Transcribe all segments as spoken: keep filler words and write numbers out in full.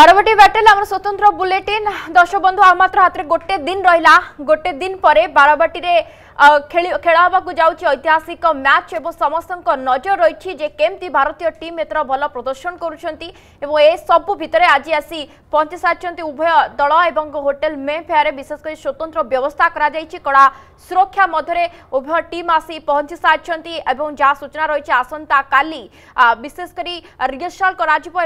बारवटी battle आम स्वतंत्र bulletin दर्शक बंधु आम हाथ गोटे दिन रहा गोटे दिन पर बारवाटी खेला ऐतिहासिक मैच और समस्त नजर रही जे केमती भारतीय टीम एथर भल प्रदर्शन करसबू भितर आज आसी पहुंची सारी उभय दल और होटेल मे फेयर विशेषकर स्वतंत्र व्यवस्था कड़ा सुरक्षा मध्य उभय टीम आसी पहुंची सारी और जहाँ सूचना रही आसंता काली विशेषकर रिहर्सल कर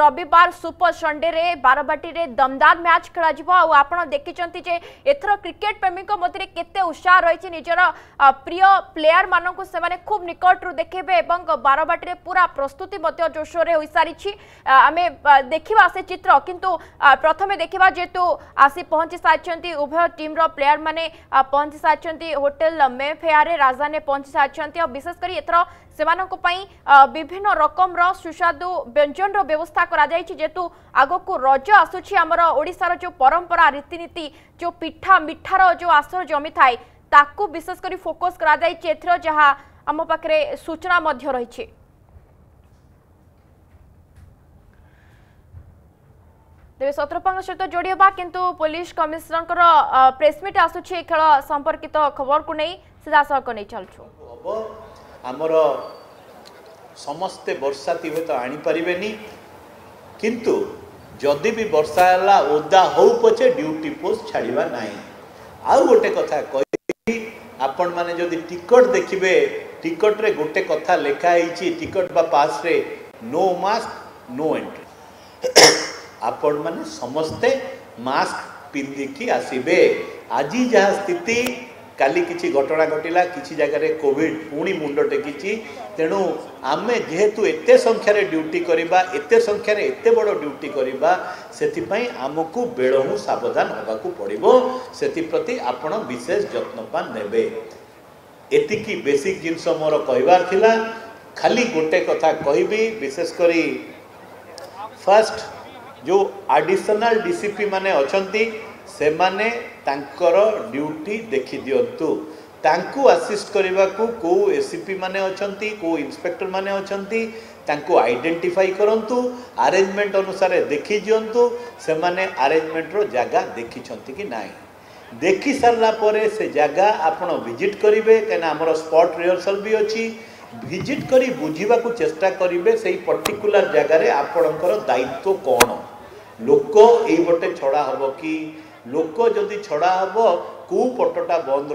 रविवार सुपर संडे रे बारवाटी रे दमदार मैच खेला जिवो आ आपण देखिचंती जे एथरो क्रिकेट प्रेमी को मते केते उत्साह रहिछि निजर प्रिय प्लेयर मानन को से माने खूब निकट रु देखेबे एवं बारवाटी रे पूरा प्रस्तुति मते जोशो रे होई सारिछि। आमे देखिबा से चित्र किंतु प्रथमे देखिबा जेतु आसी पहुंची साचंती उभय टीम रो प्लेयर माने पहुंची साचंती होटल मे फेयारे राजधानी पहुंची साचंती और विशेष करी एथरो सेमानन को पई विभिन्न रकम रो सुस्वादु व्यंजन रो व्यवस्था करा जायछि जेतु आगको रज आसुछि हमर ओडिसार जो परंपरा रीतिनीति जो पिठा मिठार जो आसर जमी थाए ताकू विशेष करी फोकस करा जायछि एथरो जहां हम पाखरे सूचना मध्य रहिछि। तेज सतर्कता सहित जोड़ी होगा किंतु पुलिस कमिश्नर प्रेसमिट आसुछि खेल संपर्कित खबर को नहीं सीधा सख नहीं चलछु आमर समस्ते वर्षा तीव्र तो आनी परिवेनी किंतु जदि भी वर्षा है ओदा हो पचे ड्यूटी पोस्ट छाड़ा ना आउ गोटे कथा कही आपण माने जदि टिकट देखिबे टिकट रे गोटे कथा लिखा हिची टिकट बा पास रे नो मास्क नो एंट्री आपण माने समस्ते मास्क पिंदी की आसीबे। आज जहाँ स्थिति काली किसी घटना घटला किसी जगार कोविड पुणी मुंड टेकी तेणु आमे जेहेतु एते संख्यार ड्यूटी करवा एते संख्यार एते बड़ ड्यूटी करवा से आमको बेलू सावधान होगा पड़ो से आपण विशेष जत्नपान नेबे। एतिकी बेसिक जिनस मोर कहबार थिला खाली गोटे कथा कहबी विशेषकर फर्स्ट जो एडिशनल डीसीपी माने अछंती से माने तांकर ड्यूटी देखी दियंतु तांकु असिस्ट करने को को एसीपी माने अछंती को इंस्पेक्टर माने अछंती तांकु आइडेंटिफाई करंतु अरेंजमेंट अनुसार देखी दियंतु से माने अरेंजमेंट रो जगह देखी छंती कि नाई देखी सरला परे से जगह आपण विजिट करिवे कना हमर स्पॉट रिहर्सल भी अछि विजिट करी बुझीबा को चेष्टा करिवे सेही पर्टिकुलर जगह रे आपणकर दायित्व कोन लोक यटे छड़ा हम कि लोक जदि छड़ा हम कौ पटटा बंद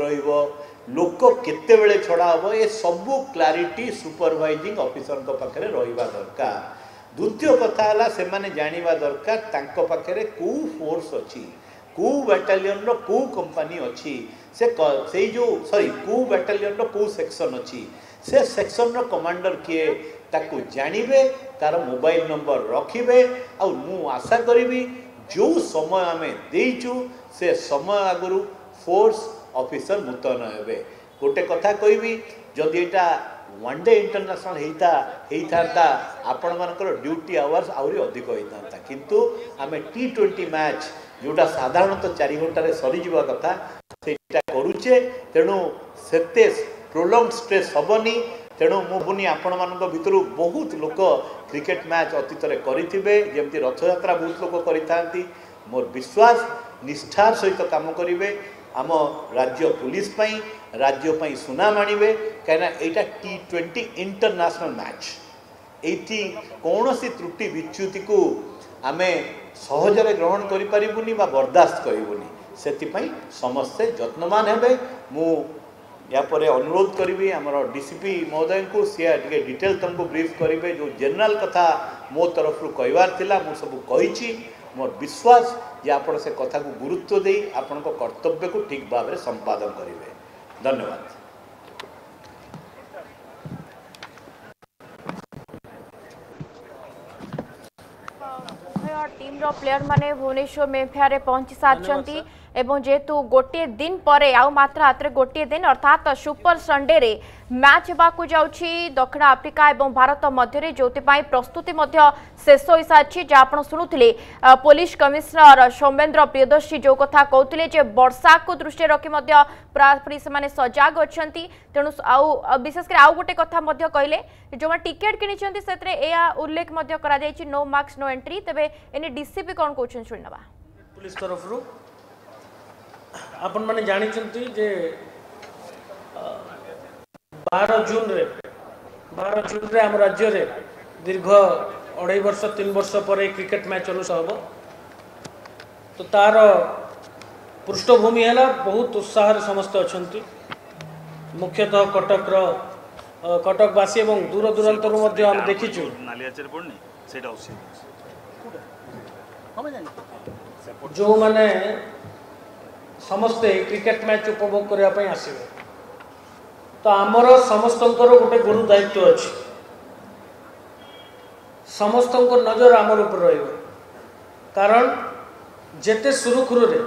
रोक केते बेले छड़ा हम ये सबू क्लारिटी सुपरवाइजिंग ऑफिसर को पाखे रहा दरकार। द्वितीय कथा है से माने जानिबा दरकार तांको पाखे कौ फोर्स अच्छी कौ बैटालियन रो कौ कंपनी अच्छी से से जो सॉरी कौ बैटालियन रो कौ सेक्शन अच्छी से सेक्शन रो कमांडर किए ताकू जानिबे तार मोबाइल नंबर रखिबे आ मु आशा करी जो समय आमे देचु से समय आगुरु फोर्स ऑफिसर मुतयन हेबे। गोटे कथा कहबी जदि एटा वन डे इंटरनेशनल हेता हेता आपण मानकर ड्यूटी आवर्स आउरी अधिक होता किंतु आमे टी ट्वेंटी मैच जोटा साधारणतः चार घंटे सरी जीवा कथा सेटा करूचे तेणु सेते प्रोलॉन्ग स्ट्रेस हबनी तेणु मुझे आपण मानक भीतर बहुत लोक क्रिकेट मैच अतीत करेंगे जमी रथयात्रा बहुत लोग करते मोर विश्वास निष्ठार सहित काम करेंगे आम राज्य पुलिस राज्यपाई सुनाम आणवे कहीं यहाँ टी ट्वेंटी इंटरनेशनल मैच ये कौन सी त्रुटि विच्युति को आम सहजरे ग्रहण करें बर्दाश्त करूनी से समस्ते जत्नवान हे मु यापर अनुरोध करी आमर डीसीपी महोदय को सी टे डिटेल तुमको ब्रीफ करेंगे जो जनरल कथा मो तरफ कहबार थिला मु सब कही मोर विश्वास जे आपण से कथा को गुरुत्व दे आपण को कर्तव्य को ठीक भाव में संपादन करेंगे। धन्यवाद। टीम रो प्लेयर माने भुवनेश्वर में फेरे पहुंची सारचंती एवं जेहेतु गोटे दिन पर आउ मात्र हाथ गोटे दिन अर्थात सुपर संडे रे मैच होगा जाऊँगी दक्षिण आफ्रिका एवं भारत मध्य जो प्रस्तुति शेष हो सारी जहाँ आप शुणुले पुलिस कमिश्नर सौमेन्द्र प्रियदर्शी जो कथा कहते वर्षा को दृष्टि रखी पूरापूरी से सजग अच्छा तेणु आउ विशेषकर आउ गोटे कथा कहले जो टिकेट कि से उल्लेख नो मार्क्स नो एंट्री तेरे एने डीसीपी कौन कौन शुणवा पुलिस तरफ रू आपने जानी जे बारह जून रे बारह जून रे आम राज्य रे दीर्घ अढ़ाई वर्ष तीन वर्ष पर क्रिकेट मैच अनुषा हे तो तार पृष्ठभूमि है बहुत उत्साह समस्त अच्छा मुख्यतः कटक कटकवासी और दूर दूरांतर आम देखी जो मैंने समस्ते क्रिकेट मैच उपभोग करने आसवे तो आमर समस्त गोटे गुरु दायित्व अच्छी समस्त नजर आमर उपर कारण जेते सुरुखुरु रे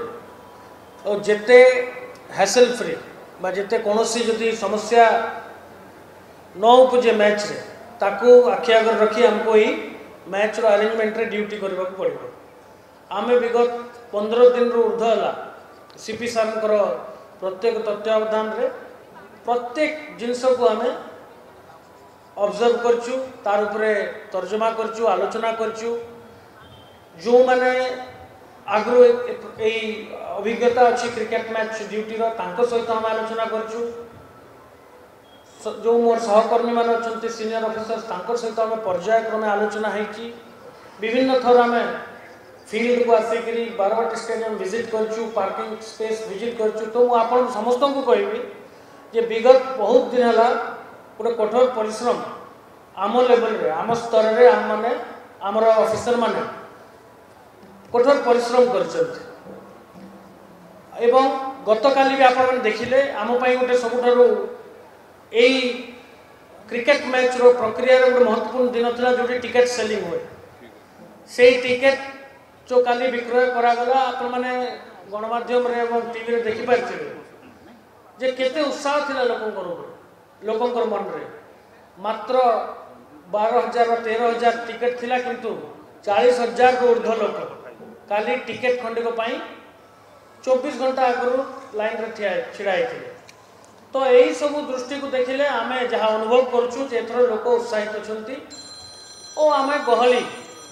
और जेते हैसल फ्री बा जेते कोनोसी जदि समस्या न उपजे मैच रे ताकू आखि आगे रखी हमको ही मैच रो अरेंजमेंट रे ड्यूटी करबाक पड़िबो आमे विगत पंद्रह दिन रो ऊर्धला सीपी सार प्रत्येक तत्वावधान रे प्रत्येक जिनस को आम ऑब्जर्व करचु तार उपरे तर्जमा करचु आलोचना करचु जो माने आगु यही अभिज्ञता अच्छी क्रिकेट मैच ड्यूटी सहित आम आलोचना करचु जो मोर सहकर्मी मान अच्छा सीनियर ऑफिसर्स सहित आम पर्याय क्रमे आलोचना होगी विभिन्न थर आम फील्ड को आसिक बारवाटी स्टेडियम विजिट करचु पार्किंग स्पेस विजिट करचु तो मुझे समस्त को कहबी जे विगत बहुत दिन है गोटे कठोर परिश्रम आम लेवल रे आम स्तर रे आम माने आमर ऑफिसर माने कठोर परिश्रम करचंत एवं गतकाली भी आप देखिले आम पई गोटे सबुठारो एई क्रिकेट मैच रो प्रक्रिया रो गोटे महत्वपूर्ण दिन थिला जोटे टिकेट सेलिंग होय सेई टिकेट जो काली विक्रय करागला आपने गणमाध्यम रे एवं टीवी रे देखि पारथिबे जे केते उत्साह थिला लोकंकर ऊपर लोकंकर मन रे मात्र बारह हजार तेरह हजार टिकट थिला किंतु चालीस हजार को ऊर्ध्व लोक काली टिकट खंडे को पई चौबीस घंटा आगरु लाइन रे ठिया छिड़ाई थिले तो एही सब दृष्टि को देखिले आमे जहा अनुभव करछु जे एथरो लोक उत्साहित अछंती ओ आमे गहली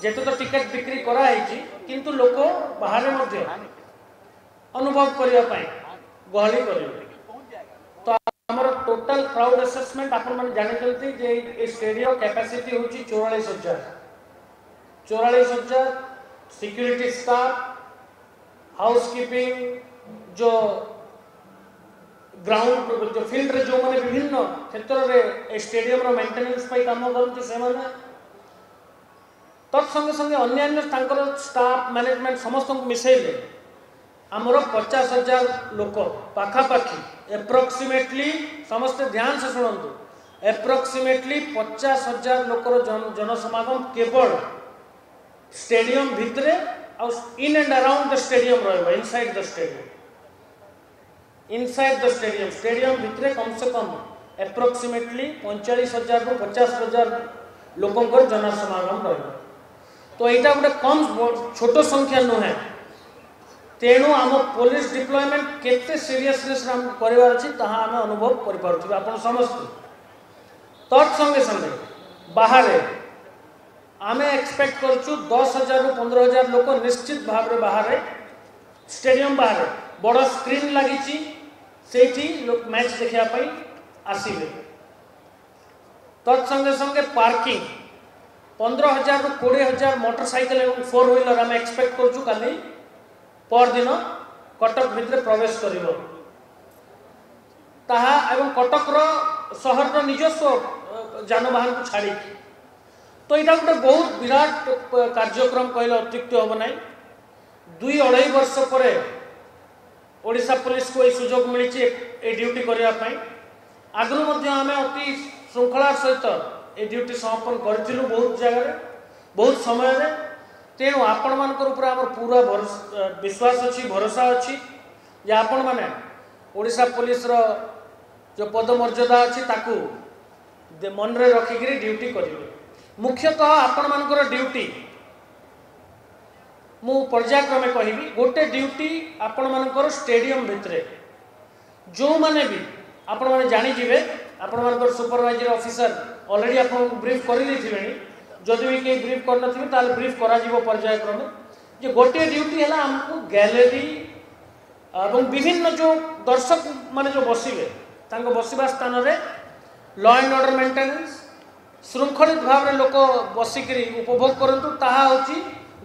जेते तो टिकट बिक्री कराई किंतु लोक बाहर मध्य अनुभव करिया पाए गहली करियो तो हमर टोटल क्राउड असेसमेंट आपन माने जानि चलती जे ए स्टेडियम कैपेसिटी होची चौवालीस हजार चौवालीस हजार सिक्योरिटी स्टाफ हाउसकीपिंग जो ग्राउंड जो फील्ड रे जो माने विभिन्न क्षेत्र रे ए स्टेडियम रो मेंटेनेंस पई काम करते से माने तत्संगे संगे अन्य स्टाफ मैनेजमेंट समस्त मिसेले आमर पचास हजार लोक पाखापाखी एप्रोक्सीमेटली समस्ते ध्यान से शुणु एप्रोक्सीमेटली पचास हजार लोकर जनसमागम केवल स्टेडियम भितरे in and around the stadium रहिबो inside the stadium inside the stadium stadium भितरे कम से कम एप्रोक्सीमेटली पैंतालीस हजार रु पचास हजार लोकंकर जनसमागम रहिबो तो यहाँ गोटे कम छोट संख्या नुहे तेणु आम पुलिस डिप्लॉयमेंट केते सीरियसनेस करिवार अछि ताहा आम अनुभव करि पारथु आपण समस्त तत्संगे संगे बाहर आम एक्सपेक्ट करछु दस हजार रु पंद्रह हजार लोक निश्चित भाव रे बाहर स्टेडियम बाहर बड़ स्क्रीन लगी सेठी लोक मैच देखिया पई आसीबे तत्संगे संगे पार्किंग पंद्रह हजार रु कोड़े हजार मोटरसाइकिल और फोर व्हीलर आम एक्सपेक्ट करूँ काली पर दिन कटक भितर प्रवेश करिवो ताहा एवं कटक रो शहर रो निजस्व जानवाहन को छाड़ी तो यहाँ गोटे बहुत विराट कार्यक्रम कहले अत्युक्त होब ना दुई अढ़ाई वर्ष पर ओडिशा पुलिस को यह सुजोग मिली ड्यूटी करने आगुरी आम अति श्रृंखलार सहित ए ड्यूटी समापन करूँ बहुत जगह बहुत समय तेणु आपण मान पूरा भरोसा विश्वास अच्छी भरोसा अच्छी या आपण माने ओडिशा पुलिस रो जो पदमर्यादा अछि ताकू मन रे रखिक ड्यूटी करिवे। मुख्यतः आपण मानकर ड्यूटी मु पर्यायक्रमे कहबी गोटे ड्यूटी आपण मानकर स्टेडियम भितरे जो माने भी आपण माने जानि जिवे आपण मानकर सुपरवाइजर ऑफिसर ऑलरेडी आपण ब्रीफ करि दैथिबेनी जदि भी के ब्रीफ करन थिबे ताल ब्रीफ करा जिवो पर्यायक्रमे जे गोटे ड्यूटी हैला हमको गैलरी एवं विभिन्न जो दर्शक माने जो बसिबे तांको बसिबा स्थान रे लॉ एंड ऑर्डर मेंटेनेंस श्रृंखलित भाव में लोक बसिक उपभोग करूँ ताहा होची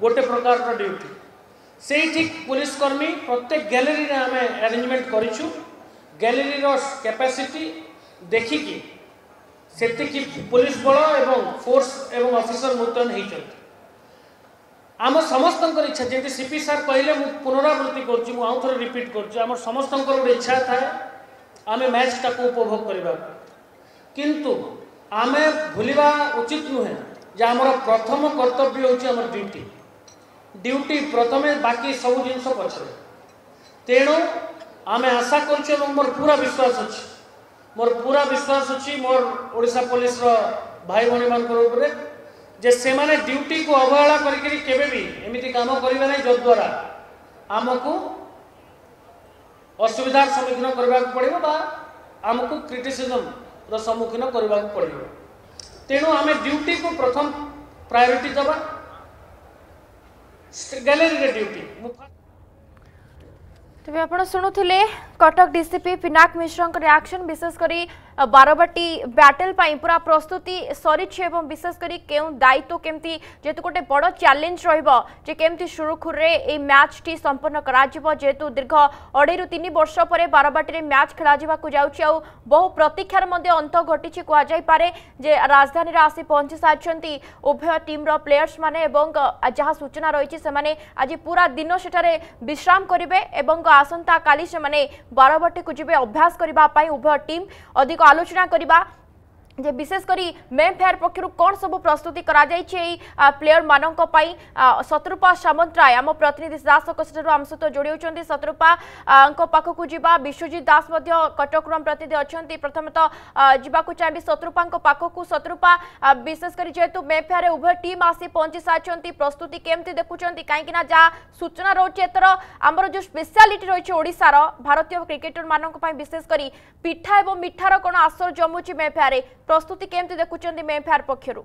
गोटे प्रकार ड्यूटी। से ठीक पुलिसकर्मी प्रत्येक गैलरी रे आम अरेंजमेंट करूँ गैलरी रो कैपेसिटी देखिकी सेतिकी पुलिस बल एवं फोर्स एवं ऑफिसर मुतयन होती आम समस्त इच्छा जमी सीपी सार कहले मुझे पुनरावृत्ति करुँच आउ थे रिपीट करम समस्त गोटे इच्छा था आम मैच टाक उपभोग करने किंतु आमे भूलिबा उचित नुहे जे आमर प्रथम कर्तव्य होची आमर ड्यूटी ड्यूटी प्रथमे बाकी सब जिनस पछे। तेणु आमे आशा करछे मोर पूरा विश्वास अछि मोर पूरा विश्वास अछि मोर ओडिशा पुलिस रो भाई बहनी मानकर उपरे जे से माने ड्यूटी को अवहेला करके केबे भी एमिति काम करिवे नै जद द्वारा आमको असुविधा सम्मुखीन करबाक पड़िबो बा आमको क्रिटिसिजम सम्मुखीन करने को पड़ो। तेणु आम ड्यूटी को प्रथम प्रायोरिटी दबा गैलरी ड्यूटी। तेज आप शुणुले कटक डीसीपी पिनाक मिश्रा रिएक्शन विशेषकर बारबाटी बैटल पूरा प्रस्तुति सरी एवं विशेषकर क्यों दायित्व केमती जेतु गोटे बड़ चैलेंज रे केमती सुरखुर ये मैच टी संपन्न करा जेतु दीर्घ अढ़े रु तीन वर्ष पर बारबाटी मैच खेल जाऊ बहु प्रतीक्षार अंत घटी कहुपारे जे राजधानी आसी पहुंची सारी उभय टीम्र प्लेयर्स मैंने जहाँ सूचना रही से आज पूरा दिन से विश्राम करेंगे आसंता काली से बारबाटी को जब अभ्यास करने उभय टीम अधिक आलोचना करवा जे विशेषकर मेम फेयर पक्षर कौन सब प्रस्तुति करा कराई प्लेयर मानों को पाई शत्रुपा सामंतराय आम प्रतिनिधि दास आम सहित जोड़ी होती शत्रुपा पाखक जावा विश्वजीत दास कटक प्रतिनिधि अच्छा प्रथमतः जावाक चाहिए शत्रुपा पाखक शत्रुपा विशेषकर जेहेतु मेम फेयर उभय टीम आसी पहुंची सारी प्रस्तुति केमती देखुं कहीं जहाँ सूचना रोचे एथर आमर जो स्पेशलिटी रही है ओडार भारतीय क्रिकेटर मानों विशेषकर पिठा और मिठार कौन आसर जमुची मेम फेयर प्रस्तुति केमती देखुं मेम फेयर पक्षर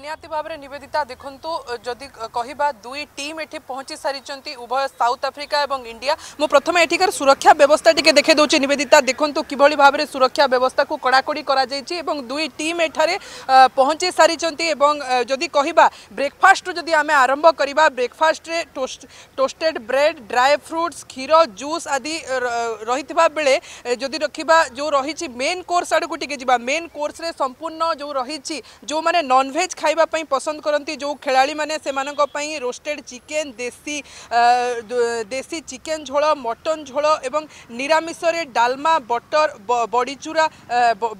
निहाती भावरे निवेदिता देखंतु जदि कहिबा दुई टीम एठी पहुंची सारिचंती उभय साउथ आफ्रिका एवं इंडिया मु प्रथमे एठिकर सुरक्षा व्यवस्था टिके देखे दोचे निवेदिता देखंतु किभली भावरे सुरक्षा व्यवस्था को कड़ाकड़ी करा जाईची एवं दुई टीम एठारे पहुंची सारिचंती एवं जदि कहिबा ब्रेकफास्ट जदि आमे आरंभ करिबा ब्रेकफास्ट रे toast toasted bread dry fruits क्षीर जूस आदि रहितबा बेले जदि रखिबा जो रहिची मेन कोर्स आडको टिके जिबा मेन कोर्स रे संपूर्ण जो रहिची जो माने नॉन वेज खाइबा पई पसंद करती जो खेलाड़ी माने सेमानक पई रोस्टेड चिकेन देसी देसी चिकेन झोल मटन झोल एवं निरामिष रे डालमा बटर बडी चूरा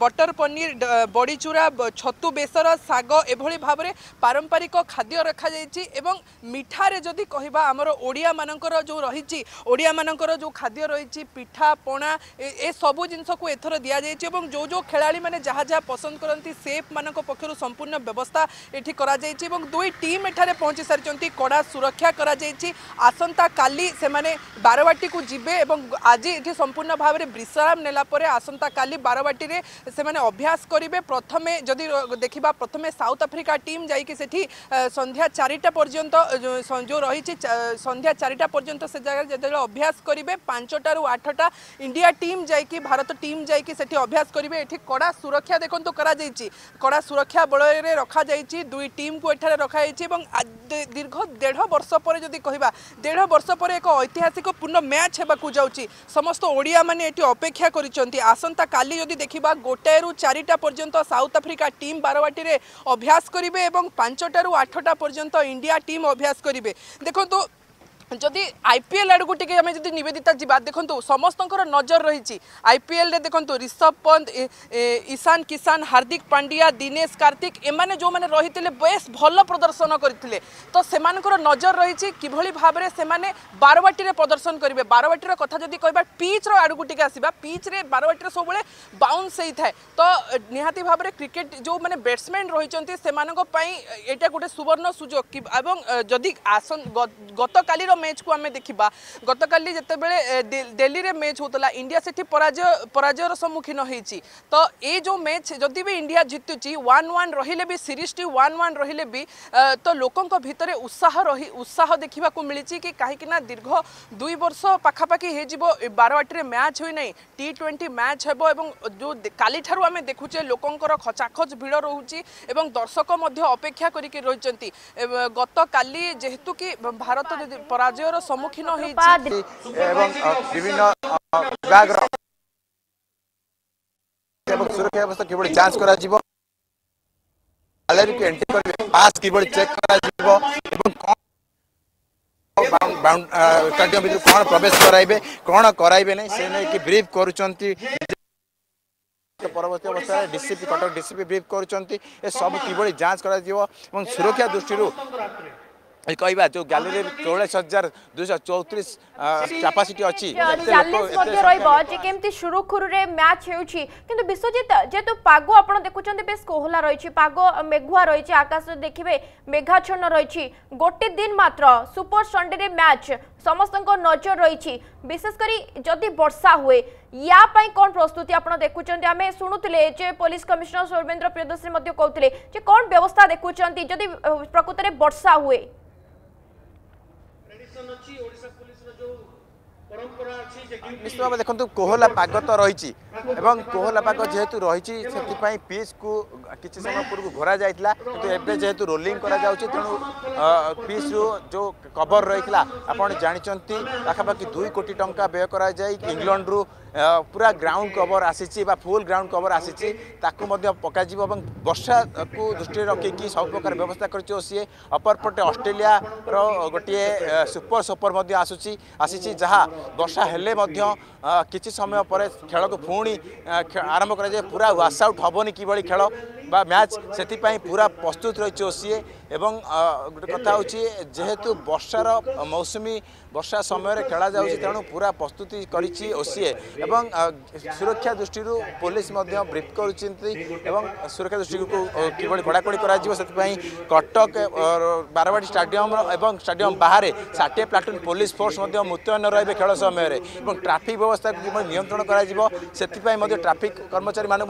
बटर पनीर बडी चूरा छतु बेसर साग एभली भाव रे पारंपरिक खाद्य रखा जाईची एवं मिठा रे जदी कहिबा हमर ओडिया मानकर जो रहिची ओडिया मानकर जो खाद्य रहिची पिठा पोणा ए सब जिंस को एथर दिया जाईची एवं जो जो खेलाड़ी माने जहा जहा पसंद करती सेफ मानक पखरु संपूर्ण व्यवस्था एठी करा जायछि एवं दुई टीम एठारे पहुँची सारिचंती कड़ा सुरक्षा करा जायछि आसंता काली सेमाने बारवाटी को जिबे एवं आज एठी संपूर्ण भाव में विश्राम नेला परे आसंता काली बारवाटी रे सेमाने अभ्यास करिवे। प्रथमे जदि देखिबा प्रथमे साउथ आफ्रिका टीम जाईकि सेठी संध्या चारिटा पर्यंत जो रहिछि संध्या चारिटा पर्यंत से जगह जदि अभ्यास करिवे पांचटा रु आठटा इंडिया टीम जाईकि भारत टीम जाईकि सेठी अभ्यास करिवे। एठी कड़ा सुरक्षा देखंतु करा जायछि कड़ा सुरक्षा बळय रे रखा दुई टीम को एठारे रखा दीर्घ डेढ़ वर्ष पर जदि कहिबा डेढ़ वर्ष पर एक ऐतिहासिक पूर्ण मैच हेबाकू जाउची समस्त ओडिया माने एठी अपेक्षा करिसंती आसंता काली जदि देखिबा गोटे रु चारिटा पर्यंत साउथ आफ्रिका टीम बारवाटी रे अभ्यास करिवे एवं पांचटा रु आठटा पर्यंत इंडिया टीम अभ्यास करिवे। देखंतु जदि आईपीएल आड़ टी आम जब निवेदिता जी देखो समस्त नजर रही आईपीएल देखो ऋषभ पंत ईशान किसान हार्दिक पांड्या दिनेश कार्तिक एमाने जो मैंने रही थे बेस भल प्रदर्शन करते तो से नजर रही किभली भाव में से बारवाटी प्रदर्शन करेंगे। बारवाटीर कथा जब कह पिच्र आड़क टी आसवा पिच्रे बारवाटीर सब बाउंस होता है तो निहाती भाव में क्रिकेट जो मैंने बैट्समैन रही से गोटे सुवर्ण सुजोग जदि आस गतकाली मैच को आम देखा गतकाली जितेबले दिल्ली रे मैच होता इंडिया से पराजय पराजयर सम्मुखीन होती तो ये जो मैच जदि भी इंडिया जितुची वन वन रहिले भी सीरीज टी वन वन रहिले भी तो लोकों भितर उत्साह रही उत्साह देखा मिली कि कहीं दीर्घ दुई वर्ष पखापाखी हो बारवाटी मैच होना टी ट्वेंटी मैच हे जो काली ठारू आम देखुचे लोकंर खचाखच भिड़ रोचे दर्शक अपेक्षा करिके रही गतकाली जेहेतु कि भारत पराजयर सम्मुखीन सुरक्षा व्यवस्था किबडी जांच करा जीवो गैलरी के एंट्री करबे पास किबडी चेक करा जीवो एवं बाउंड कंट्री में कोन प्रवेश कराइबे कोन कराइबे नै से नै कि ब्रीफ करूचंती परवर्ती अवस्था डीसीपी कटक डीसीपी ब्रीफ करूचंती ए सब किबडी जांच करा जीवो एवं सुरक्षा दृष्टि रो कहवा जो गैलरी चौरास हजार दुश चौतीस कैपासीटी अच्छी सुरुखुरु मैच हो विश्वजीत जेहतु पाग आप देखुं बेस कोहला रही पाग मेघुआ रही आकाश देखिए मेघाच्छन्न रही गोटे दिन मात्र सुपर संडे मैच समस्त नजर रही विशेषकर जदि वर्षा हुए या कौन प्रस्तुति आप देखुं आम शुणुते पुलिस कमिश्नर सौमेंद्र प्रियदर्शी कहते हैं कौन व्यवस्था देखुं जदि प्रकृत में वर्षा हुए निश्चित भाव देखो कोहला पाग तो रही कोहला पाग जेहेतु रही से पिच को किसी समय पूर्व घोरा जाता किंतु एबे जेहेतु रोलिंग करा तेणु पिच रु जो कवर रही आपड़ जानते पाखापाखि दुई कोटी टंका व्यय कर इंग्लैंड रु पूरा ग्राउंड कवर आसी फुल ग्राउंड कवर आसी पकाजी और वर्षा को दृष्टि रखिकी सब प्रकार व्यवस्था कर सी अपरपटे ऑस्ट्रेलिया रो गोटे सुपर सुपर आसूसी आसी जहाँ वर्षा हेले किसी समय पर खेल को पुणी आरंभ कर पूरा वाश आउट हेनी कि खेल बा मैच से पूरा प्रस्तुत रही ओसीए एवं गोटे कथा जेहेतु वर्षार मौसुमी वर्षा समय खेला जाऊँगी तेणु पूरा प्रस्तुति करी ओसीए एवं सुरक्षा दृष्टि पुलिस ब्रीफ कर सुरक्षा दृष्टि किभली कड़ाकड़ी कर कटक बारवाटी स्टाडियम एवं स्टाडियम बाहर षाठिए प्लाटून पुलिस फोर्स मुतयन रही खेल समय ट्राफिक व्यवस्था को नियंत्रण कर ट्राफिक कर्मचारी मानक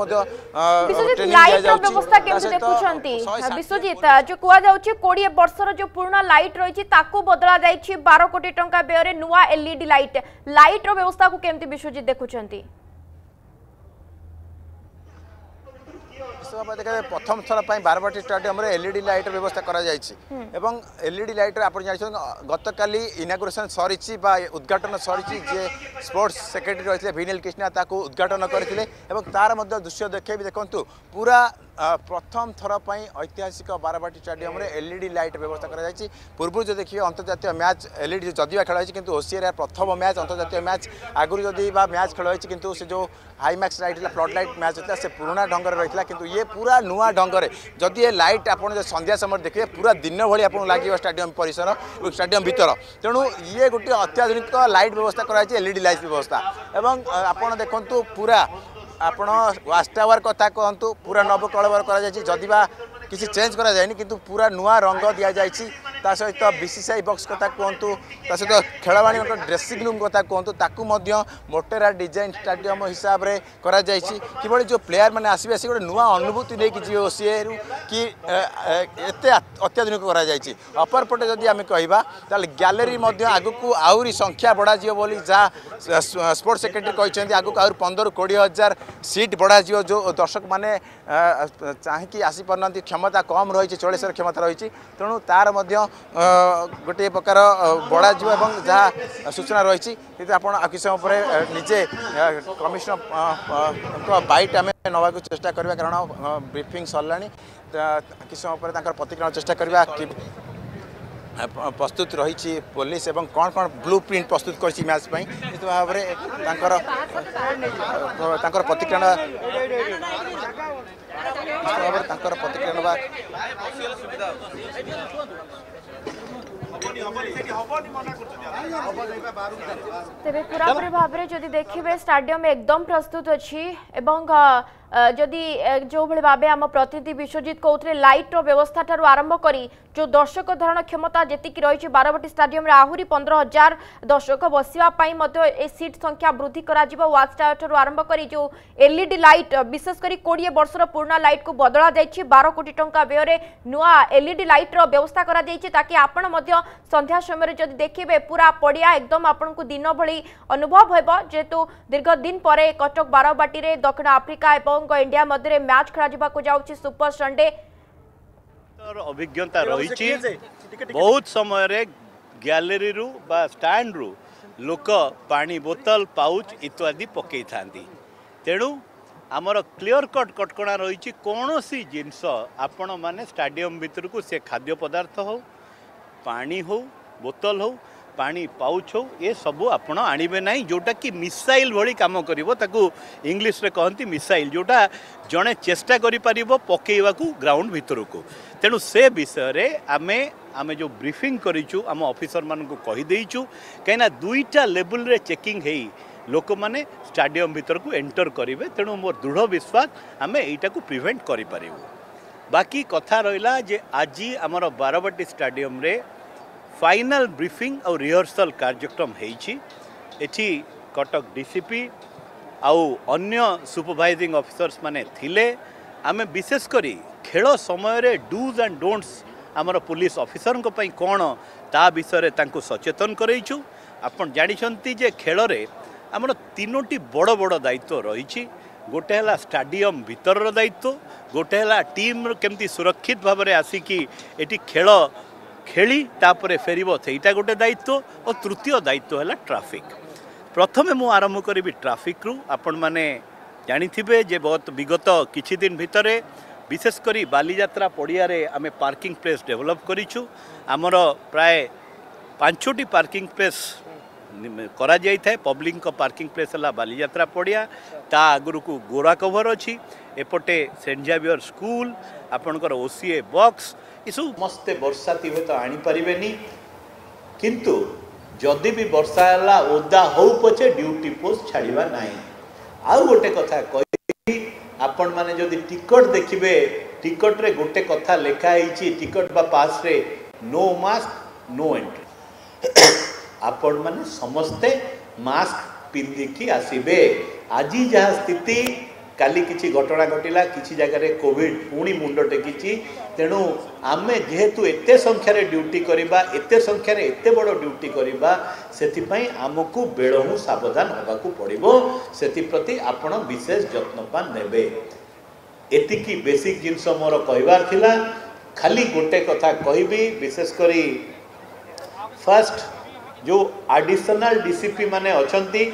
व्यवस्था केमते देखुछंती विश्वजीत जो कुआ जाउची कोड़िए वर्षर जो पुराना लाइट रहीची ताको बदला जाईची बारह कोटी टंका व्यय रे नुवा एलईडी लाइट लाइट रो व्यवस्था को केमते विश्वजीत देखुछंती सब देखा प्रथम थर पर बारवाटी स्टाडियम एलईडी लाइट व्यवस्था कर एलईडी लाइट आप गतकाली इनागुरेसन सरी उद्घाटन सरी जे स्पोर्ट्स सेक्रेटरी रही भिनिल कृष्णा ताकू उद्घाटन करते तार दृश्य देखे भी देखूँ पूरा प्रथम थर पर ऐतिहासिक बारवाटी स्टाडियम एलईडी लाइट व्यवस्था कर पूर्व जो देखिए अंतर्राष्ट्रीय मैच एलईडी जदिबा खेल होती किंतु ओसीए प्रथम मैच अंतर्राष्ट्रीय मैच आगुरी जदि मैच खेल होती किंतु से जो हाईमैक्स लाइट फ्लड लाइट मैच होता से पुराना ढंग रही है किंतु ये पूरा नुआ ढंगे जदि ये लाइट आप संध्या समय देखिए पूरा दिन भाई आपको लगे स्टाडियम परिसर स्टाडियम भीतर तेणु ये गोटे अत्याधुनिक लाइट व्यवस्था कराई एलईडी लाइट व्यवस्था एवं आपड़ देखूँ पूरा आपण वाच टावर कथा कहतु पूरा नवकलवर करदिबा किसी चेंज करा जायनी किंतु पूरा नुआ रंग दिया जायछि ता सहित बीसीसीआई बॉक्स कथा कहतु ता सहित खेलवाणी ड्रेसिंग रूम कथा कहतु ताकू मध्य मोटेरा डिजाइन स्टाडियम हिसाब रे करा जायछि किबळे जो प्लेयर माने आसीबे आसी गोटे नुआ अनुभूति लेकि जे ओसीए रु कि एते अत्याधुनिक करा जायछि अपरपटे जदि आमे कहबा ताले गैलरी मध्य आगुकू आउरी संख्या बढा जियो बोली जा स्पोर्ट्स सेक्रेटरी कहचंती आगुकू आउरी पंद्रह बीस हजार सीट बढा जियो जो दर्शक माने चाहे कि आसी परनंती क्षमता कम रही चालीस क्षमता रही तेणु तार गोटे प्रकार बड़ा जीव एवं जहाँ सूचना रही आपकी समय पर निजे कमिश्नर बाइट आम नाक चेषा करवा कारण ब्रीफिंग सरला किसी समय पर प्रतिक्रिया चेषा करवा प्रस्तुत रही पुलिस एवं कौन कौन ब्लू प्रिंट प्रस्तुत कर मैच पर निश्चित भाव में प्रतिक्रिया प्रतिक्रिया तेरे पूरा पूरी भाव में जदि देखिए स्टाडियम एकदम प्रस्तुत अच्छी एवं जदि जो भाव आम प्रतिनिधि विश्वजित कौते लाइट व्यवस्था ठार आरंभ करी जो दर्शक धारण क्षमता जीक रही बारवाटी स्टाडियम आहरी पंद्रह हजार दर्शक बसवाई सीट संख्या वृद्धि वाच टावर ठार आरंभ कर जो एलईडी लाइट विशेषकर कोड़े वर्षर पुराणा लाइट को बदला जाए बारह कोटी टंका व्यय नुआ एलईडी लाइट व्यवस्था ताकि आपण संध्या समय जब देखिए पूरा पड़िया एकदम आपण को दिन भली अनुभव हो जेहेतु दीर्घ दिन पर कटक बारवाटी में दक्षिण आफ्रिका और इंडिया मध्य मैच खेल सुपर संडे अभिज्ञता रही बहुत समय रे गैलरी रू बा स्टैंड रू लोक पानी बोतल पाउच इत्यादि पकई था तेणु आमर क्लीयर कट कटकणा रही कौन सी जिनस आपण मैंने स्टाडियम भितर को से खाद्य पदार्थ हो पानी हो बोतल हो पानी पाउच हो ये सब आपण आनिबे नहीं जोटा कि मिसाइल भली काम करिवो ताकू इंग्लिश रे कहंती मिसाइल जोटा जणे चेष्टा करि परिबो पकेइवा को ग्राउंड भितर को तेणु से विषय रे आमे आमे जो ब्रीफिंग करिचु आम ऑफिसर मान को कहि देइचु कैना दुईटा लेवल रे चेकिंग हेई लोक माने स्टेडियम भितर को एंटर करिवे तेणु मोर दृढ़ विश्वास आमे एटा को प्रिवेंट करि परिबो बाकी कथा रहिला जे आज आमर बारवाटी स्टेडियम रे फाइनल ब्रीफिंग और रिहर्सल कार्यक्रम होइछि एठी कटक डीसीपी आउ अन्य सुपरवाइजिंग ऑफिसर्स माने थिले आमे विशेष करी खेल समय रे डूज एंड डोंट्स आमर पुलिस ऑफिसर को पई कोन ता विषय रे तांको सचेतन करैछु आपण जानिसंती जे खेल रे आमर तीनोटी बड़ बड़ दायित्व रहिछि गोटे है स्टाडियम भीतर दायित्व गोटे है टीम केमती सुरक्षित भाव में आसिकी एटी खेल खेली तापर फेर सेटा गोटे दायित्व और तृतीय दायित्व है ट्राफिक प्रथमे मु आरंभ करी ट्राफिक रु आपण माने जानिथिबे जे बहुत विगत किछि दिन भितरे विशेषकर बालीजात्रा पड़िया रे आमे पार्किंग प्लेस डेवलप करिछु आमर प्राय पांचोटी पार्किंग प्लेस करा जाई था पब्लिक पार्किंग प्लेस है बालीजात्रा पड़िया ता आगर को गोरा कवर अच्छी एपटे सेंट जेवियर स्कूल आपणकर ओसीए बॉक्स ये सब मस्ते वर्षा हे तो आनी पारिबेनी किंतु जदि भी वर्षा है ओदा हो पचे ड्यूटी पोस्ट छाड़िबा नहीं आउ गोटे कथा कहि आपण माने जदि टिकट देखिबे टिकट रे गोटे कथा लेखा हेछि टिकट बा पास रे नो मास्क नो एंट्री आपण माने समस्ते मास्क पिंधिकी आसबे आज जहाँ स्थिति काली किसी घटना घटला किसी जगार कोविड पुणी मुंड टेकी तेणु आमे जेहेतु एते संख्यार ड्यूटी करवा एते संख्यार एते बड़ ड्यूटी करवा से आमको बेलू सावधान होगा पड़ो से आपण विशेष जत्नपान नेबे एतिकी बेसिक जिनस मोर कहबार थिला खाली गोटे कथा कहबी विशेषकर फर्स्ट जो एडिशनल डीसीपी माने अछंती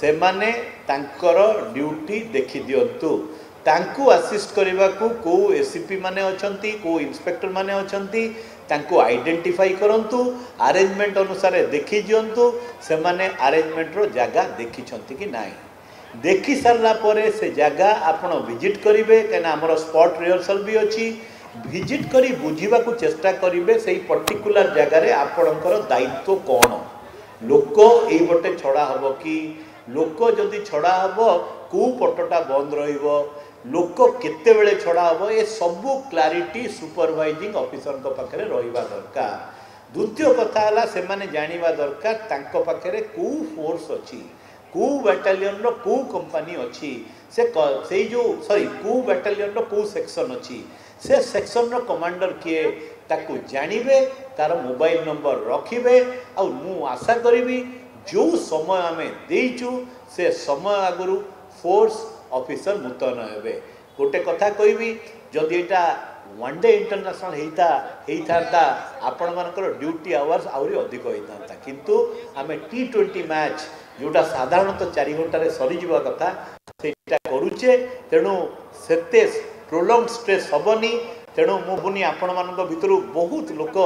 से माने तांकर ड्यूटी देखी दियंतु तांकु असिस्ट करने को को एसीपी माने अछंती को इंस्पेक्टर माने अछंती तांकु आइडेंटिफाई करंतु अरेंजमेंट अनुसार देखी दियंतु से माने अरेंजमेंट रो जागा देखी छंती कि नाही देखी सरला परे से जागा आपण विजिट करिवे कना हमरो स्पॉट रिहर्सल भी अछि विजिट करी बुझीबा को चेष्टा करिवे सेही पर्टिकुलर जगह रे आपणकर दायित्व कोन लोक यटे छड़ा हम कि लोक जदि छड़ा हम कौ पटटा बंद रोक केते बेले छड़ा हम ये सबू क्लारिटी सुपरवाइजिंग ऑफिसर को पाखे रहा दरकार द्वितीय कथा है से माने जानिबा दरकार तांको पाखे कौ फोर्स अच्छी कौ बैटालियन रो कौ कंपनी अच्छी से से जो सॉरी कौ बैटालियन रो कौ सेक्शन अच्छी से सेक्शन रो कमांडर किए ताकू जानिबे तार मोबाइल नंबर रखिबे आ मु आशा करी जो समय आमे देइचु से समय आगुरु फोर्स ऑफिसर मुतयन हेबे गोटे कथा कहबी जदि एटा वन डे इंटरनेशनल हेता हेता आपण मानकर ड्यूटी आवर्स आउरी अधिक होता किंतु आमे टी ट्वेंटी मैच जोटा साधारणतः चार घंटे सरी जीवा कथा सेटा करूचे तेणु सेते प्रोलॉन्ग स्ट्रेस हबनी तेणु मुझे आपण मान भू बहुत लोक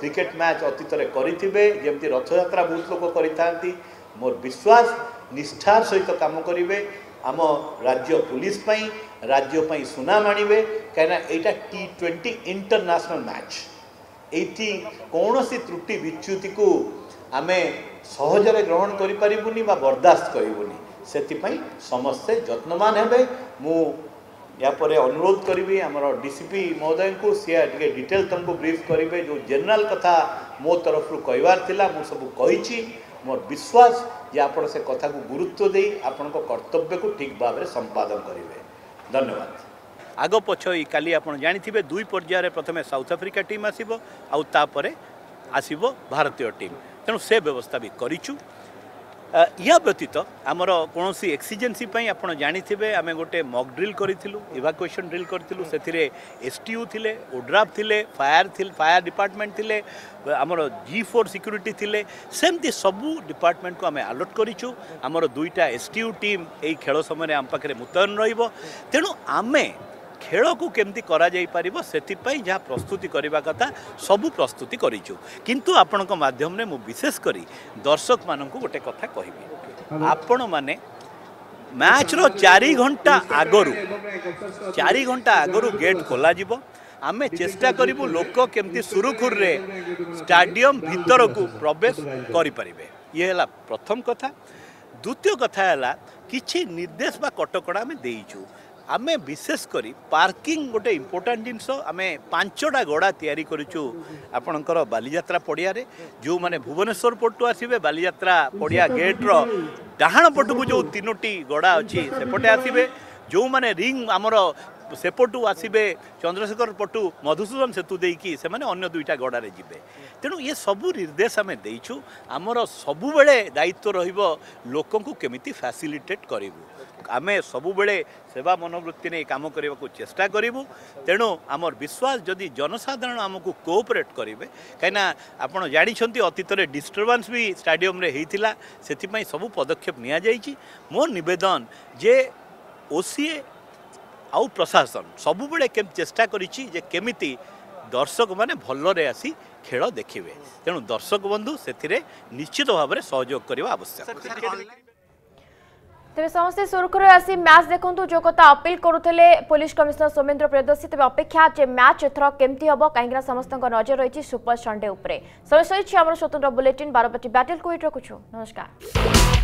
क्रिकेट मैच अतीत करेंगे जमी रथयात्रा बहुत लोग करते मोर विश्वास निष्ठार सहित काम करेंगे आम राज्य पुलिस राज्यपाई सुनाम आणवे कहीं टी ट्वेंटी इंटरनेशनल मैच ये कौन सी त्रुटि विच्युति को आम सहजरे ग्रहण करें बर्दाश्त करूनी से समस्ते जत्नवान हे मु अनुरोध करी आमर डीसीपी महोदय को सी टे डिटेल तुमको ब्रीफ करेंगे जो जनरल कथा मो तरफ कहबारा मुझे सब कही मोर विश्वास जे आप से कथा को गुरुत्व दे आपण कर्तव्य को ठीक भाव में संपादन करेंगे। धन्यवाद। आग पछ काली आपड़ जानी दुई पर्यायर प्रथम साउथ आफ्रिका टीम आसब आउे आसब भारतीय टीम तेणु से व्यवस्था भी करूँ। या व्यतीत आमर कौन सी एक्सीजेन्सी आप जाथे आम गोटे मॉक ड्रिल करूँ इवाकुएसन ड्रिल करूँ से एसटीयू थिले ओड्राफ थिले फायर थी फायर डिपार्टमेंट थिले आमर जी फोर सिक्यूरीटी थिले सेमती सबू डिपार्टमेंट को आम आलर्ट करूँ। आमर दुईटा एसटीयू टीम यही खेल समय आम पाखे मुतयन रहिबो तेणु आमे खेल को केमती करा जाई परिबो सेतिपाई जहाँ प्रस्तुति करने कथा सबू प्रस्तुति करूँ किंतु आपण माध्यम रे मु विशेष करी दर्शक मानन को गोटे कथा कहबी आपण माने मैच रो चारि घंटा आगरु चारि घंटा आगरु गेट खोला जिवो आमे चेष्टा करिवो लोक केमती सुरुखुर रे स्टेडियम भीतर को प्रवेश करि परिबे। ये हला प्रथम कथा। द्वितीय कथा हला किछि निर्देश बा कटकड़ा में देइछु आमे विशेष करी पार्किंग गोटे इम्पोर्टाट जिनस आम पांचटा गड़ा तैयारी करूँ आपणकर बालीजात्रा पड़िया रे जो माने भुवनेश्वर पटू आसबे बालीजात्रा पड़िया गेट्र डाहाण पटकू जो तीनोटी गड़ा अच्छी सेपटे आसबे जो माने रिंग आमर सेपटू आसबे चंद्रशेखर पटू मधुसूदन सेतु देकी से माने अन्य दुईटा गड़ा रे जिबे तेणु ये सबू निर्देश आम देइछु आमर सबुबले दायित्व रहिबो लोकंकु केमिति फैसिलिटेट करिवु आमे सबुबले सेवा मनोवृत्ति ने काम करने को चेष्टा करूँ तेणु आमर विश्वास जदि जनसाधारण आमको कोऑपरेट करेंगे कहीं आप जानते अतीत डिस्टर्बांस भी स्टेडियम रे होता से सबू पदक्षेप नि मो निवेदन जे ओसीए आउ प्रशासन सबुबले चेष्टा करमी दर्शक माने भल्लरे आसी खेल देखिबे तेणु दर्शक बंधु से निश्चित भाव में सहयोग करने आवश्यक। तेज समस्ते सुरखुर आसी मैच देखु जो कथा अपिल करुले पुलिस कमिश्नर सोमेन्द्र प्रियदर्शी तेज अपेक्षा जे मैच एथर केमती हम कहीं समस्त नजर रही सुपर संडे उपरे। समय सही आम स्वतंत्र बुलेटिन बारबाटी बैटल को नमस्कार।